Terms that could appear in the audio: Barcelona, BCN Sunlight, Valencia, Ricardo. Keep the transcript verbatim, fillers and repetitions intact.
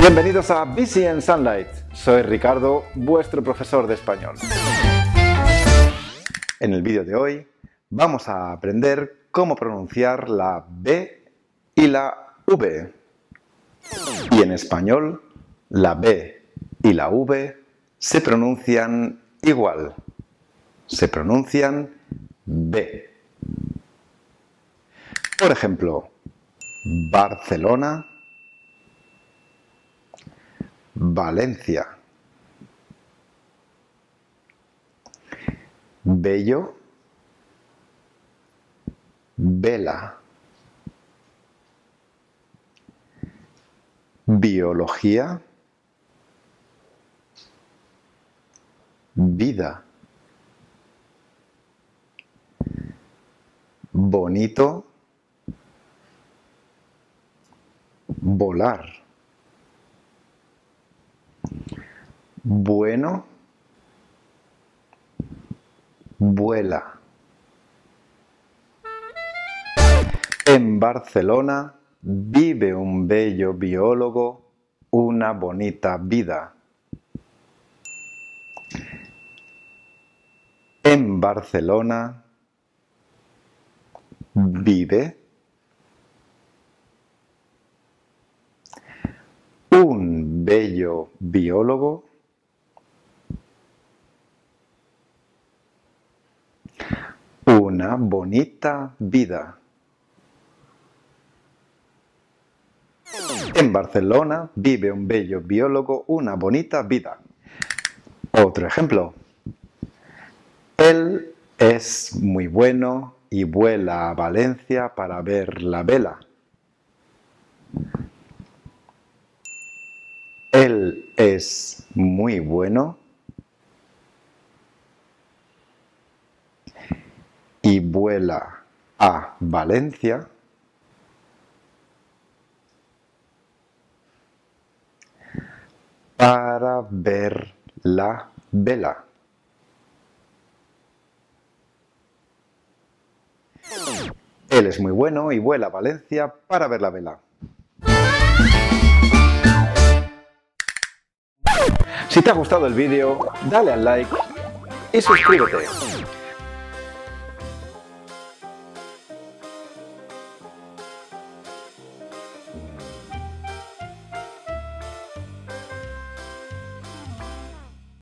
Bienvenidos a B C N Sunlight. Soy Ricardo, vuestro profesor de español. En el vídeo de hoy vamos a aprender cómo pronunciar la B y la V. Y en español, la B y la V se pronuncian igual. Se pronuncian B. Por ejemplo, Barcelona, Valencia. Bello, vela. Biología, vida. Bonito, volar. Bueno, vuela. En Barcelona vive un bello biólogo, una bonita vida. En Barcelona vive un bello biólogo, una bonita vida. En Barcelona vive un bello biólogo, una bonita vida. Otro ejemplo. Él es muy bueno y vuela a Valencia para ver la vela. Él es muy bueno y vuela a Valencia para ver la vela. Él es muy bueno y vuela a Valencia para ver la vela. Si te ha gustado el vídeo, dale al like y suscríbete.